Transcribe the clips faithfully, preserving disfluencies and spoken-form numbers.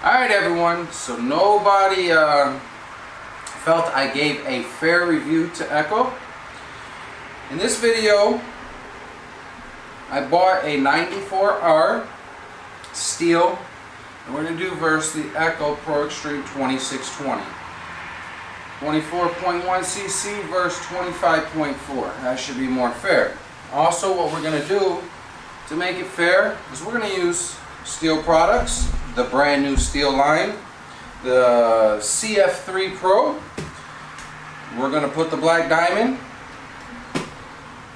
Alright everyone, so nobody um, felt I gave a fair review to Echo. In this video, I bought a ninety-four R Stihl, and we're going to do versus the Echo Pro Extreme twenty-six twenty. twenty-four point one C C versus twenty-five point four. That should be more fair. Also, what we're going to do to make it fair is we're going to use Stihl products, the brand new Stihl line, the C F three Pro. We're going to put the Black Diamond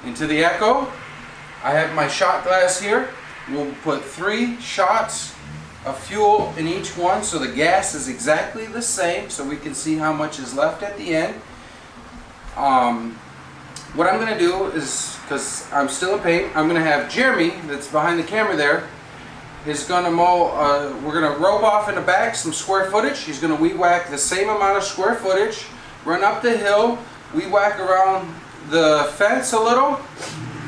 into the Echo. I have my shot glass here. We'll put three shots of fuel in each one, so the gas is exactly the same, so we can see how much is left at the end. Um, what I'm going to do is, because I'm still in paint, I'm going to have Jeremy, that's behind the camera there, is going to mow, uh, we're going to rope off in the back some square footage. He's going to weed whack the same amount of square footage, run up the hill, weed whack around the fence a little,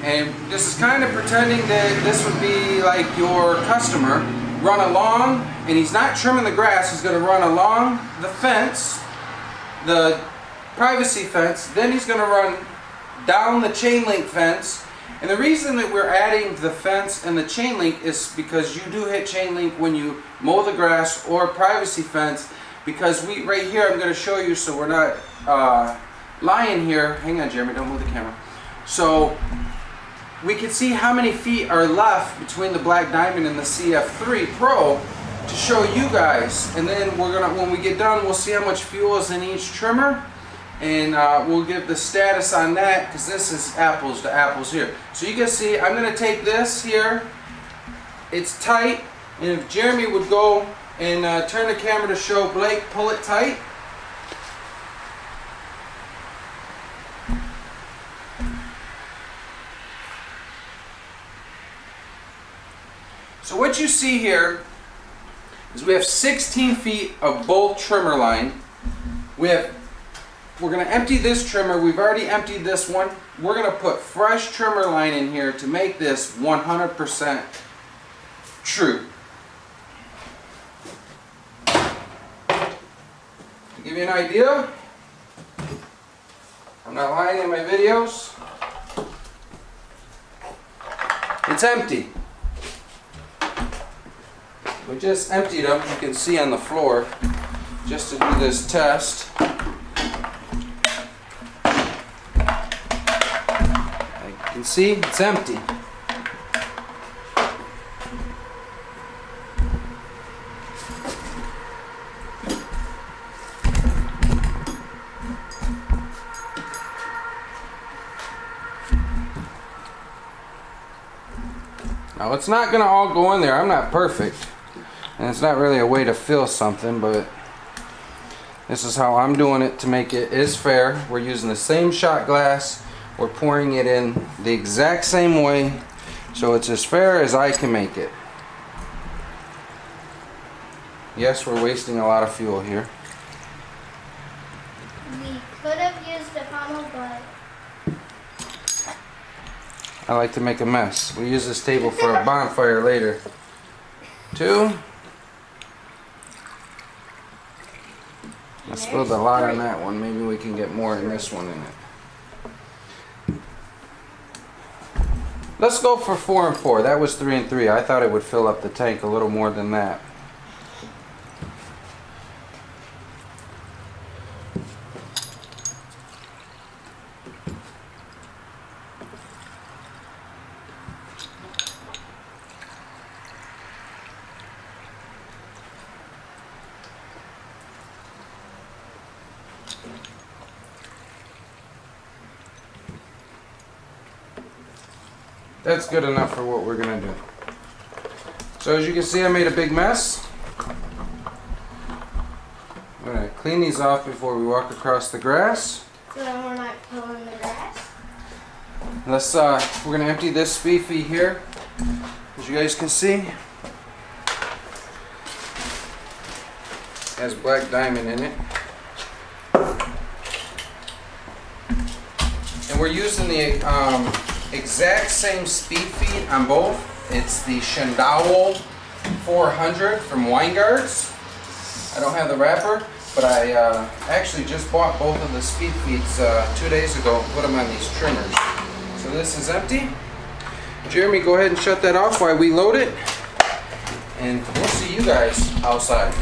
and this is kind of pretending that this would be like your customer. Run along, and he's not trimming the grass, he's going to run along the fence, the privacy fence, then he's going to run down the chain link fence. And the reason that we're adding the fence and the chain link is because you do hit chain link when you mow the grass or privacy fence, because we, right here, I'm going to show you so we're not uh, lying here. Hang on, Jeremy, don't move the camera. So we can see how many feet are left between the Black Diamond and the C F three Pro to show you guys, and then we're gonna, when we get done, we'll see how much fuel is in each trimmer, and uh, we'll give the status on that, because this is apples to apples here. So you can see I'm gonna take this here, it's tight, and if Jeremy would go and uh, turn the camera to show Blake, pull it tight. So what you see here is we have sixteen feet of both trimmer line. We have, we're going to empty this trimmer. We've already emptied this one. We're going to put fresh trimmer line in here to make this one hundred percent true. To give you an idea, I'm not lying in my videos. It's empty. We just emptied them, you can see on the floor, just to do this test. Like you can see, it's empty. Now it's not going to all go in there, I'm not perfect. And it's not really a way to fill something, but this is how I'm doing it to make it is fair. We're using the same shot glass. We're pouring it in the exact same way, so it's as fair as I can make it. Yes, we're wasting a lot of fuel here. We could have used a funnel, but I like to make a mess. We use this table for a bonfire later. Two. I spilled a lot on that one. Maybe we can get more in this one in it. Let's go for four and four. That was three and three. I thought it would fill up the tank a little more than that. That's good enough for what we're gonna do. So as you can see, I made a big mess. I'm gonna clean these off before we walk across the grass. So then we're not pulling the grass. Let's uh, we're gonna empty this beefy here, as you guys can see. It has Black Diamond in it. And we're using the um, exact same speed feed on both. It's the Shindaiwa four hundred from Weingartz. I don't have the wrapper, but I uh, actually just bought both of the speed feeds uh, two days ago and put them on these trimmers. So this is empty. Jeremy, go ahead and shut that off while we load it, and we'll see you guys outside.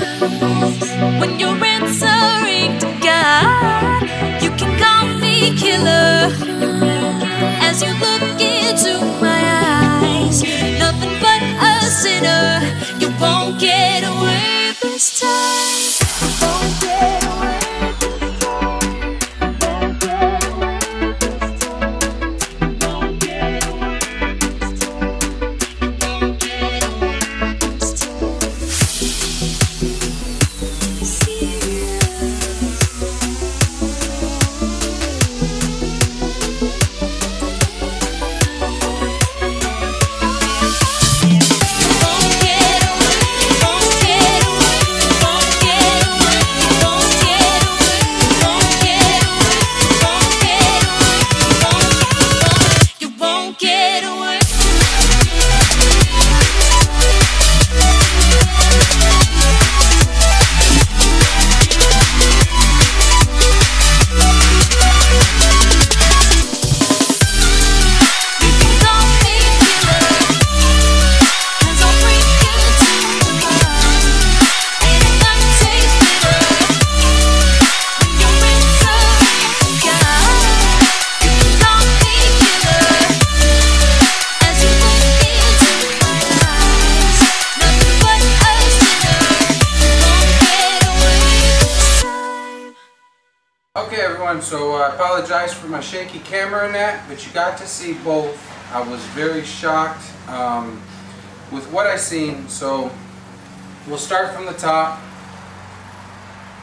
When you're answering to God, you can call me killer. As you look into my eyes, nothing but a sinner. You won't get away this time. You won't get away. Okay everyone, so I uh, apologize for my shaky camera and that, but you got to see both. I was very shocked um, with what I seen, so we'll start from the top.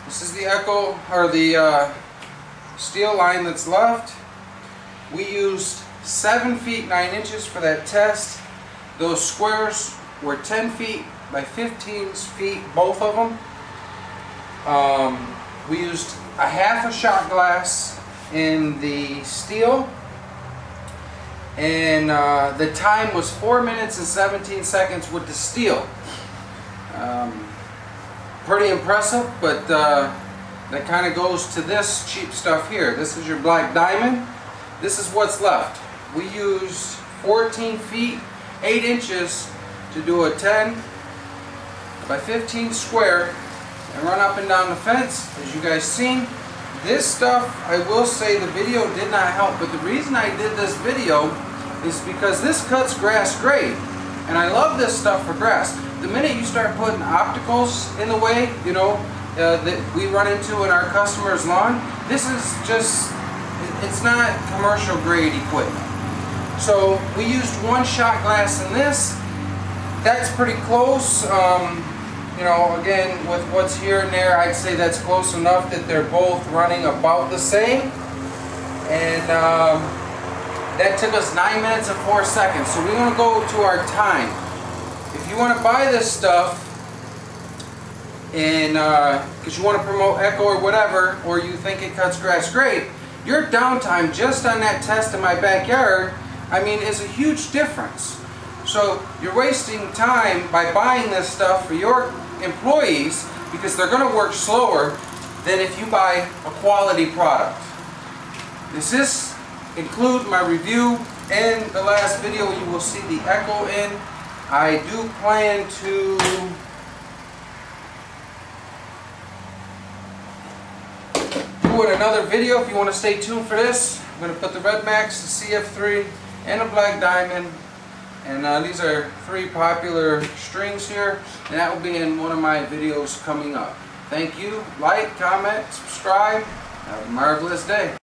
This is the Echo, or the uh, Stihl line that's left. We used seven feet nine inches for that test. Those squares were ten feet by fifteen feet, both of them. Um, we used a half a shot glass in the Stihl, and uh, the time was four minutes and seventeen seconds with the Stihl. Um, pretty impressive, but uh, that kind of goes to this cheap stuff here. This is your Black Diamond. This is what's left. We used fourteen feet eight inches to do a ten by fifteen square and run up and down the fence, as you guys seen. This stuff, I will say, the video did not help, but the reason I did this video is because this cuts grass great, and I love this stuff for grass. The minute you start putting obstacles in the way, you know, uh, that we run into in our customer's lawn, this is just, it's not commercial grade equipment. So we used one shot glass in this. That's pretty close. Um, You know, again, with what's here and there, I'd say that's close enough that they're both running about the same. And um, that took us nine minutes and four seconds. So we're going to go to our time. If you want to buy this stuff, and because uh, you want to promote Echo or whatever, or you think it cuts grass great, your downtime just on that test in my backyard, I mean, is a huge difference. So you're wasting time by buying this stuff for your employees, because they're going to work slower than if you buy a quality product. Does this include my review? In the last video you will see the Echo in. I do plan to do another video. If you want to stay tuned for this, I'm going to put the RedMax, the C F three, and the Black Diamond. And uh, these are three popular strings here, and that will be in one of my videos coming up. Thank you. Like, comment, subscribe. Have a marvelous day.